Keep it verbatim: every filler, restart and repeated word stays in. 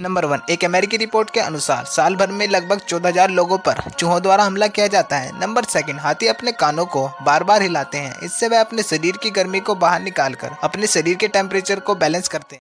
Number one, एक अमेरिकी report के अनुसार साल भर में लगभग चौदह हज़ार लोगों पर चूहों द्वारा हमला किया जाता है। नंबर सेकंड, हाथी अपने कानों को बार बार हिलाते हैं, इससे वे अपने शरीर की गर्मी को बाहर निकालकर अपने शरीर के टेम्परेचर को बैलेंस करते हैं।